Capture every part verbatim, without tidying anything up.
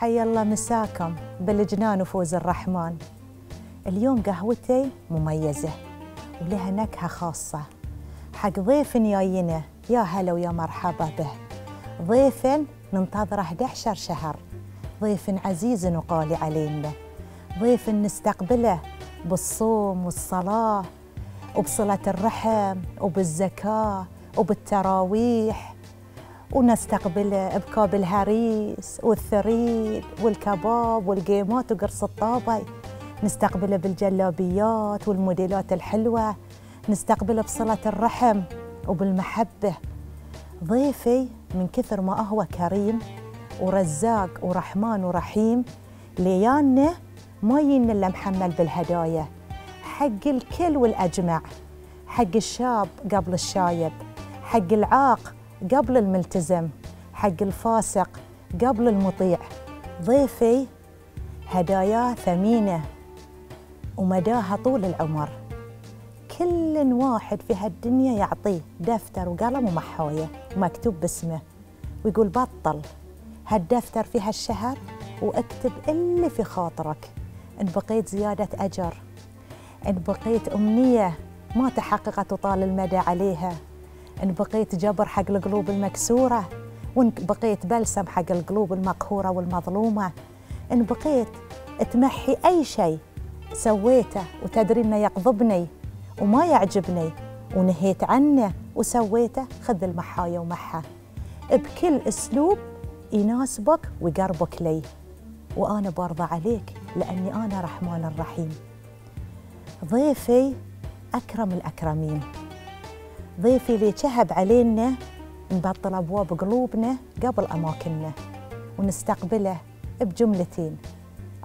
حي الله مساكم بالجنان وفوز الرحمن. اليوم قهوتي مميزة ولها نكهة خاصة حق ضيف جاينا، يا هلا ويا مرحبا به. ضيف ننتظره أحد عشر شهر، ضيف عزيز وقالي علينا، ضيف نستقبله بالصوم والصلاة وبصلة الرحم وبالزكاة وبالتراويح، ونستقبله بكوب الهريس والثريد والكباب والقيمات وقرص الطابي، نستقبله بالجلابيات والموديلات الحلوة، نستقبله بصلة الرحم وبالمحبة. ضيفي من كثر ما هو كريم ورزاق ورحمن ورحيم، ليانا ما يجينا إلا محمل بالهدايا حق الكل والأجمع، حق الشاب قبل الشايب، حق العاق قبل الملتزم، حق الفاسق قبل المطيع. ضيفي هداياه ثمينة ومداها طول العمر، كل واحد في هالدنيا يعطيه دفتر وقلم ومحاوية مكتوب باسمه، ويقول بطل هالدفتر في هالشهر واكتب اللي في خاطرك، إن بقيت زيادة أجر، إن بقيت أمنية ما تحققت وطال المدى عليها، إن بقيت جبر حق القلوب المكسورة، وإن بقيت بلسم حق القلوب المقهورة والمظلومة، إن بقيت تمحي أي شيء سويته وتدري إنه يقضبني وما يعجبني ونهيت عنه وسويته، خذ المحاية ومحها بكل أسلوب يناسبك ويقربك لي، وأنا برضى عليك لأني أنا رحمن الرحيم. ضيفي أكرم الأكرمين، ضيفي اللي شهب علينا نبطل أبواب قلوبنا قبل أماكننا، ونستقبله بجملتين.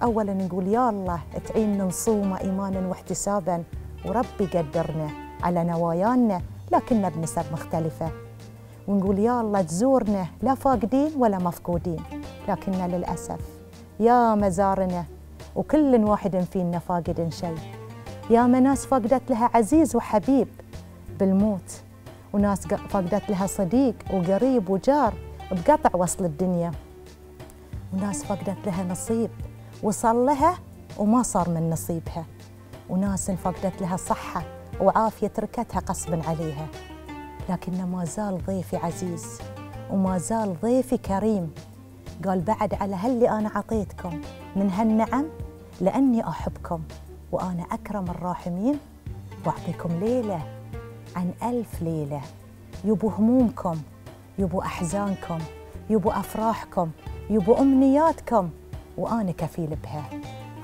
أولاً نقول يا الله تعيننا نصومه إيماناً واحتساباً، وربي قدرنا على نوايانا لكننا بنسب مختلفة، ونقول يا الله تزورنا لا فاقدين ولا مفقودين، لكننا للأسف يا مزارنا وكل واحد فينا فاقد شيء، يا مناس فقدت لها عزيز وحبيب بالموت، وناس فقدت لها صديق وقريب وجار بقطع وصل الدنيا، وناس فقدت لها نصيب وصل لها وما صار من نصيبها، وناس فقدت لها صحة وعافية تركتها قصبا عليها. لكن ما زال ضيفي عزيز وما زال ضيفي كريم، قال بعد على هاللي أنا عطيتكم من هالنعم لأني أحبكم وأنا أكرم الراحمين، وأعطيكم ليلة عن ألف ليلة، يبو همومكم، يبو أحزانكم، يبو أفراحكم، يبو أمنياتكم، وأنا كفيل بها،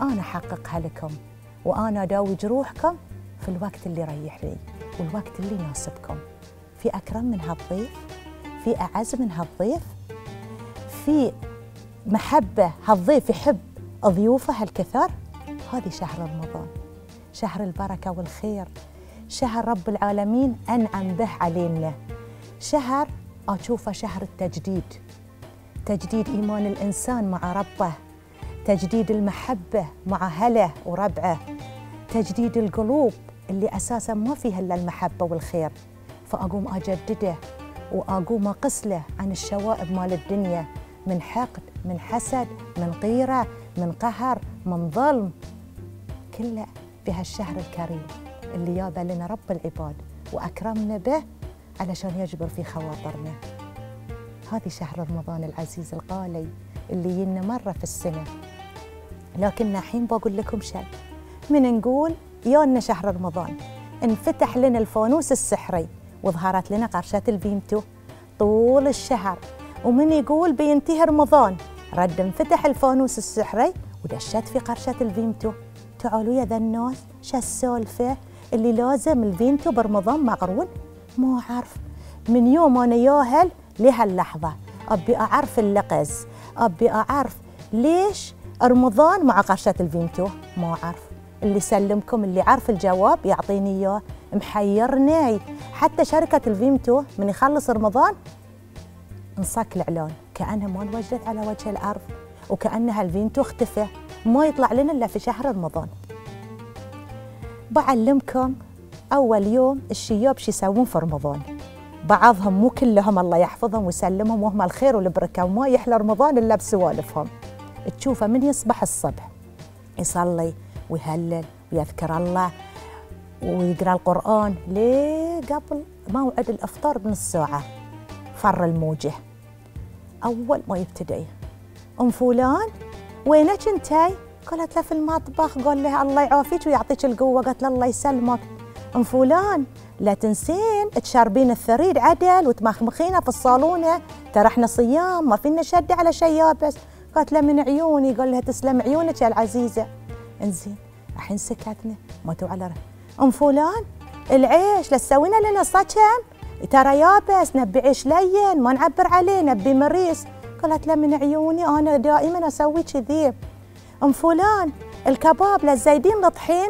أنا أحققها لكم، وأنا أداوي جروحكم في الوقت اللي يريح لي والوقت اللي يناسبكم. في أكرم من هالضيف؟ في أعز من هالضيف؟ في محبة هالضيف يحب ضيوفه هالكثر؟ هذه شهر رمضان، شهر البركة والخير، شهر رب العالمين أنعم به علينا، شهر أشوفه شهر التجديد، تجديد إيمان الإنسان مع ربه، تجديد المحبة مع هله وربعه، تجديد القلوب اللي أساساً ما فيها إلا المحبة والخير، فأقوم أجدده وأقوم أقسله عن الشوائب مال الدنيا، من حقد، من حسد، من غيرة، من قهر، من ظلم، كله بهالشهر الكريم اللي جابه لنا رب العباد وأكرمنا به علشان يجبر في خواطرنا. هذه شهر رمضان العزيز الغالي اللي ينا مرة في السنة، لكن الحين بقول لكم شيء، من نقول يانا شهر رمضان انفتح لنا الفانوس السحري وظهرت لنا قرشة البيمتو طول الشهر، ومن يقول بينتهي رمضان رد انفتح الفانوس السحري ودشت في قرشة البيمتو. تعالوا يا ذا الناس، شو السالفة اللي لازم البيمتو برمضان مقرون؟ ما أعرف، من يوم أنا ياهل لهاللحظة أبي أعرف اللقز، أبي أعرف ليش رمضان مع قرشة الفيمتو، ما أعرف. اللي سلمكم اللي عارف الجواب يعطيني إياه، محيرني. حتى شركة الفيمتو من يخلص رمضان انصك الإعلان كأنها ما انوجدت على وجه الأرض، وكأنها الفيمتو اختفى ما يطلع لنا إلا في شهر رمضان. بعلمكم أول يوم الشياب شو يسوون في رمضان، بعضهم مو كلهم الله يحفظهم ويسلمهم وهم الخير والبركه وما يحلى رمضان الا بسوالفهم، تشوفه من يصبح الصبح يصلي ويهلل ويذكر الله ويقرأ القرآن ليه قبل موعد الإفطار بنص ساعة. فر الموجه أول ما يبتدي، أم فلان وينك أنتي؟ قالت له في المطبخ. قال لها الله يعافيك ويعطيك القوة. قالت له الله يسلمك. أم فلان لا تنسين تشربين الثريد عدل وتمخمخينه في الصالونة، ترى احنا صيام ما فينا شدة على شيء يابس. قالت له من عيوني. قال لها تسلم عيونك يا العزيزة. انزين الحين سكتنا ماتوا على رأي. أم فلان العيش لا تسوينا لنا صجم، ترى يابس نبي عيش لين ما نعبر عليه نبي مريس. قالت له من عيوني أنا دائما أسوي كذي. أم فلان الكباب لا زايدين لطحين.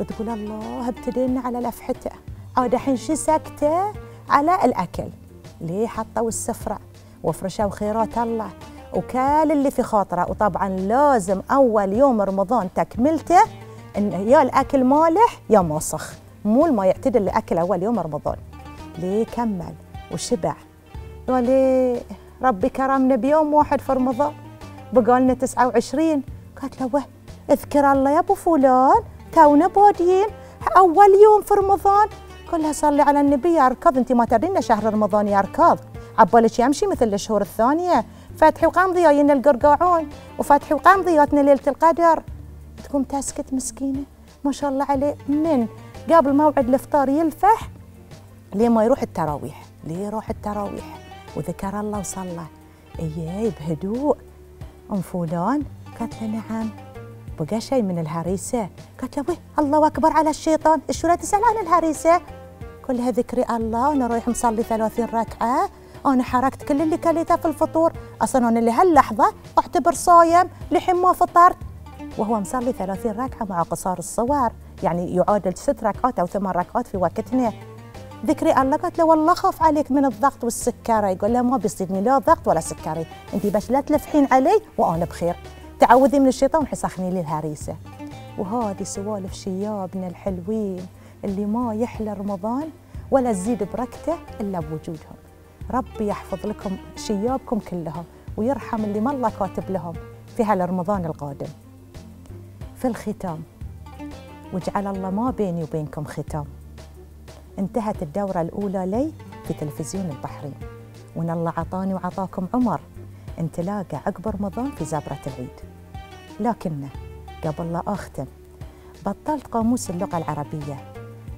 وتقول الله ابتدينا على لفحته، عاد الحين شي سكته على الأكل. ليه حطوا السفرة وفرشوا خيرات الله وكل اللي في خاطره. وطبعا لازم أول يوم رمضان تكملته إن يا الأكل مالح يا موسخ، مو ما يعتدل الأكل أول يوم رمضان. ليه كمل وشبع. وليه ربي كرمنا بيوم واحد في رمضان بقالنا تسعة وعشرين. قالت له وه اذكر الله يا ابو فلان تونا بادين اول يوم في رمضان. قال لها صلي على النبي يا اركض، انت ما تدرين شهر رمضان يا اركض، عبالك يمشي مثل الشهور الثانيه. فتحي وقمضي جاينا القرقاعون وفتحي وقمضي جاتنا ليله القدر. تقوم تسكت مسكينه ما شاء الله عليه من قبل موعد الافطار يلفح ليه ما يروح التراويح. ليه يروح التراويح وذكر الله وصلى اياه بهدوء. أم فلان قالت له نعم بقى شيء من الهريسة. قالت له ويه الله أكبر على الشيطان، شو لا تسأل عن الهريسة؟ كلها ذكري الله وأنا رايح مصلي ثلاثين ركعة، أنا حركت كل اللي كليته في الفطور، أصلا أنا لهاللحظة أعتبر صايم لحين ما فطرت. وهو مصلي ثلاثين ركعة مع قصار الصور، يعني يعادل ست ركعات أو ثمان ركعات في وقتنا. ذكري الله. قالت له والله خاف عليك من الضغط والسكري. يقول لها ما بيصيبني لا ضغط ولا سكري، انت بس لا تلفحين علي وانا بخير، تعوذي من الشيطان وحيسخني لي الهريسه. وهذه سوالف شيابنا الحلوين اللي ما يحلى رمضان ولا تزيد بركته الا بوجودهم. ربي يحفظ لكم شيابكم كلهم ويرحم اللي ما الله كاتب لهم في هالرمضان القادم. في الختام، واجعل الله ما بيني وبينكم ختام. انتهت الدورة الأولى لي في تلفزيون البحرين، وإن الله عطاني وعطاكم عمر انتلاقى عقب رمضان في زابرة العيد. لكن قبل لا أختم، بطلت قاموس اللغة العربية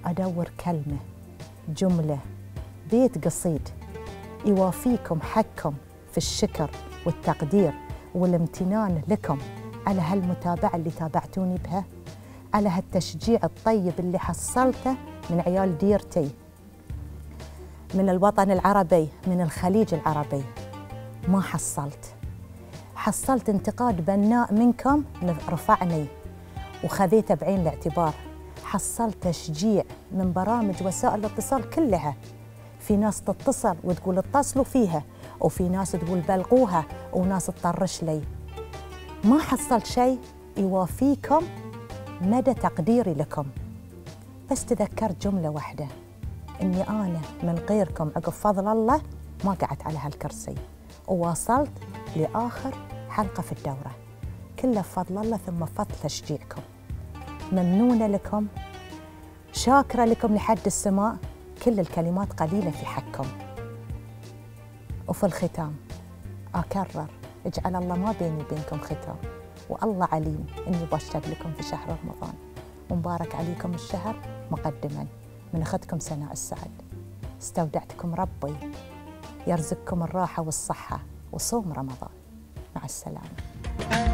أدور كلمة جملة بيت قصيد يوافيكم حقكم في الشكر والتقدير والامتنان لكم على هالمتابعة اللي تابعتوني بها، على هالتشجيع الطيب اللي حصلته من عيال ديرتي، من الوطن العربي، من الخليج العربي. ما حصلت حصلت انتقاد بناء منكم رفعني وخذيته بعين الاعتبار. حصلت تشجيع من برامج وسائل الاتصال كلها، في ناس تتصل وتقول اتصلوا فيها، وفي ناس تقول بلغوها، وناس تطرش لي. ما حصلت شيء يوافيكم مدى تقديري لكم. بس تذكرت جملة واحدة، إني أنا من غيركم عقب فضل الله ما قعدت على هالكرسي وواصلت لآخر حلقة في الدورة، كله بفضل الله ثم بفضل تشجيعكم. ممنونة لكم، شاكرة لكم لحد السماء. كل الكلمات قليلة في حقكم. وفي الختام أكرر، اجعل الله ما بيني وبينكم ختام، والله عليم إني بشتاق لكم في شهر رمضان. ومبارك عليكم الشهر مقدما من أختكم سناء السعد. استودعتكم ربي، يرزقكم الراحة والصحة وصوم رمضان. مع السلامة.